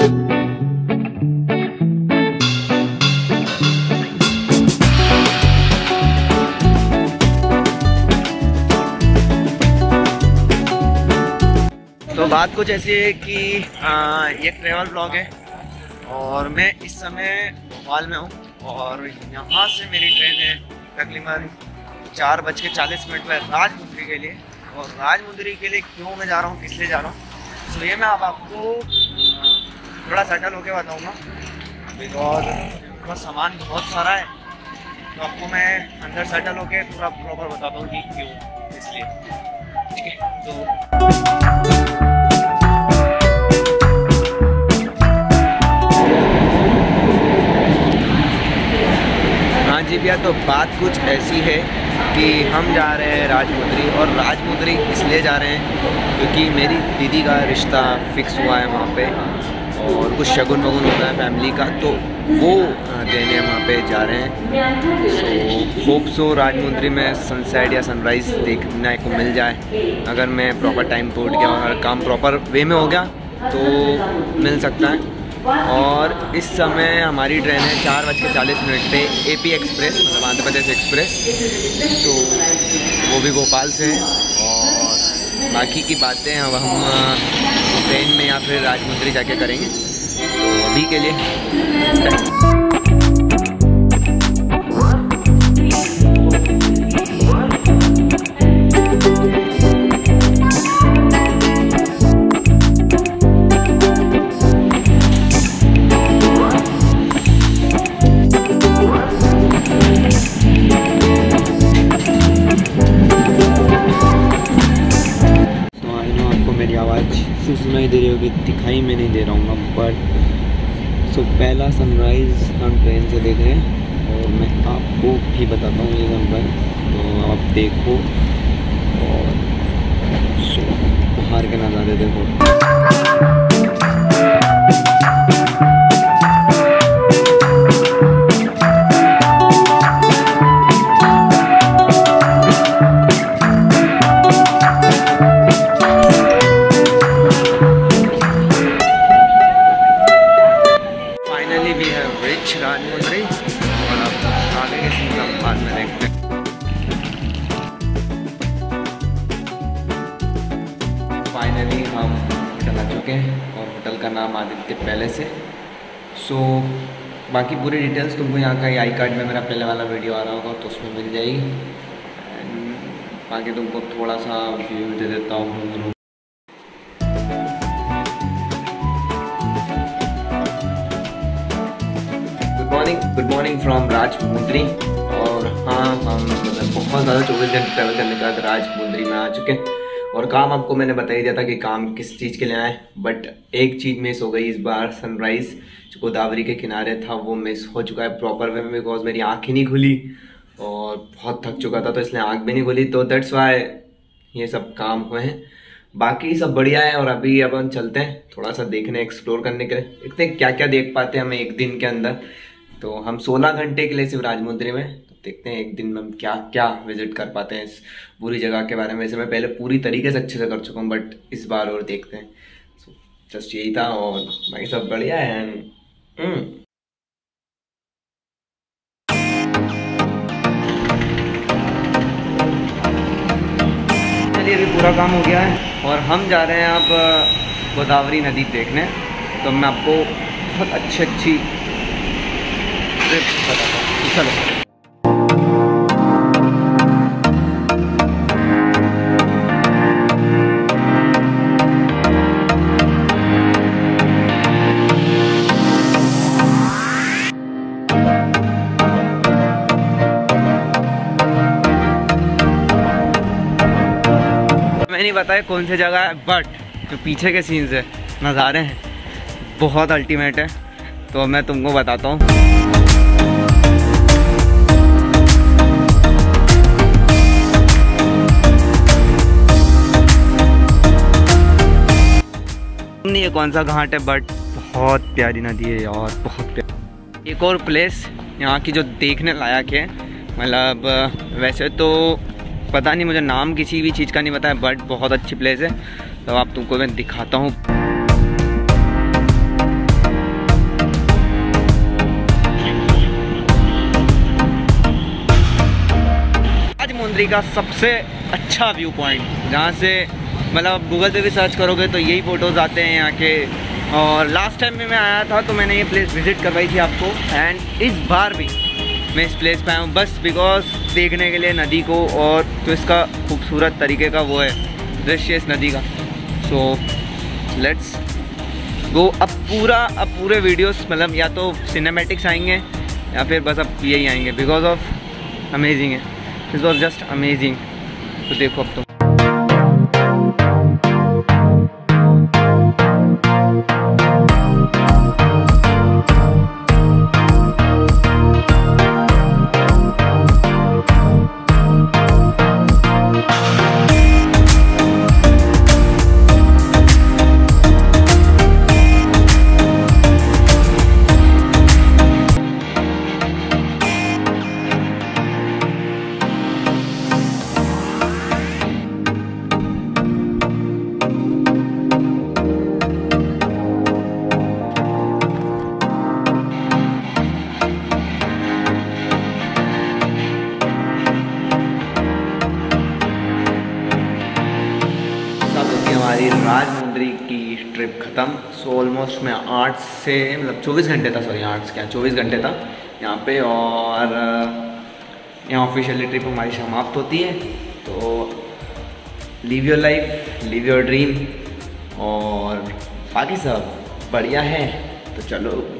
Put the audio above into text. तो बात कुछ ऐसी है कि ये ट्रैवल ब्लॉग है और मैं इस समय भोपाल में हूँ और यहाँ से मेरी ट्रेन है तकरीबन 4:40 में राजमुंद्री के लिए। और राजमुंद्री के लिए क्यों मैं जा रहा हूँ, किस लिए जा रहा हूँ, तो ये मैं अब आपको थोड़ा सेटल होके बताऊँगा। बिकॉज पूरा सामान बहुत सारा है तो आपको मैं अंदर सेटल होके पूरा प्रॉपर बताता हूँ कि क्यों, इसलिए ठीक है। तो जी भैया, तो बात कुछ ऐसी है कि हम जा रहे हैं राजमुंद्री। और राजमुंद्री इसलिए जा रहे हैं क्योंकि मेरी दीदी का रिश्ता फिक्स हुआ है वहाँ पे और कुछ शगुन वगुन होता है फैमिली का, तो वो देने वहाँ पे जा रहे हैं। सो होप सो राजमुंद्री में सनसेट या सनराइज़ देखने को मिल जाए। अगर मैं प्रॉपर टाइम पर उठ गया और काम प्रॉपर वे में हो गया तो मिल सकता है। और इस समय हमारी ट्रेन है 4:40 पे AP एक्सप्रेस, मतलब आंध्र प्रदेश एक्सप्रेस। तो वो भी भोपाल से है। और बाकी की बातें अब हम ट्रेन में या फिर राजमुंद्री जाके करेंगे। तो अभी के लिए सुनाई दे रही होगी, दिखाई मैं नहीं दे रहा हूँ बट सो पहला सनराइज़ हम ट्रेन से देख रहे हैं और मैं आपको भी बताता हूँ ये सनराइज। तो आप देखो और सो बाहर के नज़ारे देखो। राजमुंद्री और आप आगे के सीन बाद में देखते हैं। फाइनली हम होटल आ चुके हैं और होटल का नाम आदित्य पहले से। सो बाकी पूरी डिटेल्स तुमको यहाँ का iCard में मेरा पहले वाला वीडियो आ रहा होगा तो उसमें मिल जाएगी। बाकी तुमको थोड़ा सा व्यू दे देता हूँ। Good morning from Rajahmundry. और हाँ, हम मतलब बहुत ज़्यादा 24 घंटे ट्रैवल करने के बाद राजमुंद्री में आ चुके हैं। और काम आपको मैंने बता ही दिया था कि काम किस चीज़ के लिए आए, बट एक चीज़ मिस हो गई इस बार, सनराइज़ जो गोदावरी के किनारे था वो मिस हो चुका है प्रॉपर वे में। बिकॉज मेरी आँख ही नहीं खुली और बहुत थक चुका था तो इसलिए आँख भी नहीं खुली, तो दैट्स वाई ये सब काम हुए हैं। बाकी सब बढ़िया है। और अभी अब हम चलते हैं थोड़ा सा देखने, एक्सप्लोर करने के लिए, देखते हैं क्या क्या देख पाते हैं हमें एक दिन के अंदर। तो हम 16 घंटे के लिए सिर्फ राजमुंद्री में, तो देखते हैं एक दिन में हम क्या क्या विजिट कर पाते हैं इस पूरी जगह के बारे में। वैसे मैं पहले पूरी तरीके से अच्छे से कर चुका हूँ बट इस बार और देखते हैं। सो जस्ट यही था और बाकी सब बढ़िया है। एंड चलिए अभी पूरा काम हो गया है और हम जा रहे हैं अब गोदावरी नदी देखने। तो मैं आपको बहुत अच्छी चलो। मैं नहीं बताया कौन सी जगह है बट जो पीछे के सीन्स है, नज़ारे हैं, बहुत अल्टीमेट है। तो मैं तुमको बताता हूँ। ये कौन सा घाट है बट बहुत प्यारी नदी है और बहुत प्यारी। एक और प्लेस यहाँ की जो देखने लायक है, मतलब वैसे तो पता नहीं, मुझे नाम किसी भी चीज़ का नहीं पता है बट बहुत अच्छी प्लेस है। तो आप तुमको मैं दिखाता हूँ। राजमुंद्री का सबसे अच्छा व्यू पॉइंट, जहाँ से मतलब गूगल पे भी सर्च करोगे तो यही फ़ोटोज़ आते हैं यहाँ के। और लास्ट टाइम भी मैं आया था तो मैंने ये प्लेस विज़िट करवाई थी आपको, एंड इस बार भी मैं इस प्लेस पे आया हूँ बस बिकॉज देखने के लिए नदी को, और तो इसका खूबसूरत तरीके का वो है दृश्य इस नदी का। So let's go. अब पूरे वीडियोस मतलब या तो सिनेमैटिक्स आएंगे या फिर बस अब यही आएंगे बिकॉज ऑफ अमेजिंग है, दिस वॉज जस्ट अमेजिंग। तो देखो अब तो हमारी राजमुंद्री की ट्रिप ख़त्म। सो ऑलमोस्ट मैं 8 से मतलब 24 घंटे था, सॉरी 24 घंटे था यहाँ पे, और यहाँ ऑफिशियली ट्रिप हमारी समाप्त होती है। तो live your life, live your dream, और बाकी सब बढ़िया है। तो चलो